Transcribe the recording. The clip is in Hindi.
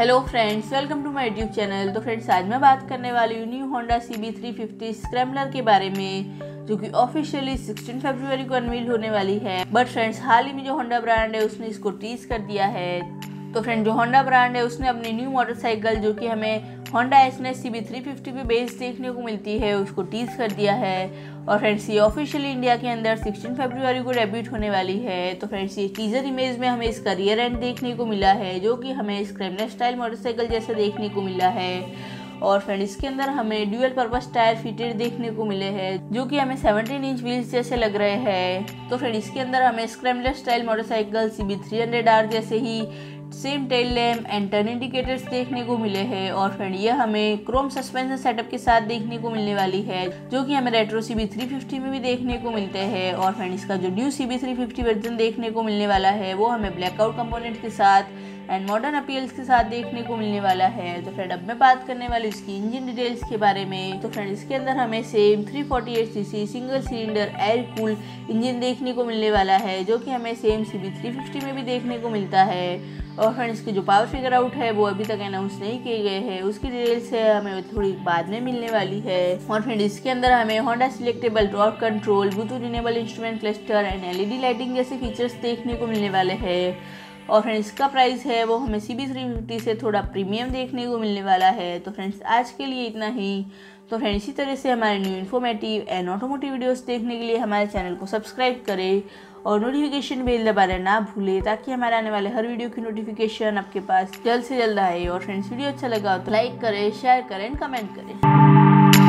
Hello friends, welcome to my YouTube channel. तो फ्रेंड्स, आज मैं बात करने वाली हूँ न्यू होंडा CB 350 स्क्रैम्बलर के बारे में, जो कि ऑफिशियली 16 फरवरी को अनवील होने वाली है। बट फ्रेंड्स, हाल ही में जो होंडा ब्रांड है उसने इसको टीज कर दिया है। तो फ्रेंड, जो होंडा ब्रांड है उसने अपनी न्यू मोटरसाइकिल, जो कि हमें होंडा SNS CB 350 पे बेस देखने को मिलती है, उसको टीज कर दिया है। और फ्रेंड्स, ये ऑफिशियली इंडिया के अंदर 16 फरवरी को डेब्यूट होने वाली है। तो फ्रेंड्स, ये टीजर इमेज में हमें इसका रियर एंड देखने को मिला है, जो कि हमें स्क्रैम्बलर स्टाइल मोटरसाइकिल जैसा देखने को मिला है। और फ्रेंड, इसके अंदर हमें ड्यूअल पर्पस टायर फिटेड देखने को मिले हैं, जो कि हमें 17 इंच व्हील्स जैसे लग रहे हैं। तो फ्रेंड, इसके अंदर हमें scrambler style motorcycle CB 300 R जैसे ही same tail lamp and turn indicators देखने को मिले हैं। और फ्रेंड, यह हमें क्रोम सस्पेंशन सेटअप के साथ देखने को मिलने वाली है, जो कि हमें रेट्रो CB 350 में भी देखने को मिलते हैं। और फ्रेंड, इसका जो ड्यू CB 350 वर्जन देखने को मिलने वाला है वो हमें ब्लैकआउट कंपोनेंट के साथ एंड मॉडर्न अपील्स के साथ देखने को मिलने वाला है। तो फ्रेंड, अब मैं बात करने वाली इसकी इंजन डिटेल्स के बारे में। तो फ्रेंड, इसके अंदर हमें same 348 cc single cylinder air cool engine देखने को मिलने वाला है, जो कि हमें सेम CB 350 में भी देखने को मिलता है। और फ्रेंड, इसके जो पावर फिगर आउट है वो अभी तक अनाउंस नहीं किए गए हैं, उसकी डिटेल्स है हमें थोड़ी बाद में मिलने वाली है। और फ्रेंड, इसके अंदर हमें Honda selectable torque control, Bluetooth enable instrument cluster and LED lighting जैसे फीचर्स देखने को मिलने वाले हैं। और फ्रेंड्स, इसका प्राइस है वो हमें CB 350 से थोड़ा प्रीमियम देखने को मिलने वाला है। तो फ्रेंड्स, आज के लिए इतना ही। तो फ्रेंड्स, इसी तरह से हमारे new informative and automotive videos देखने के लिए हमारे चैनल को सब्सक्राइब करें और नोटिफिकेशन बेल दबाना ना भूलें, ताकि हमारे आने वाले हर वीडियो की नोटिफिकेशन आपके पास जल्द से जल्द आए। और फ्रेंड्स, वीडियो अच्छा लगा तो लाइक करें, शेयर करें एंड कमेंट करें।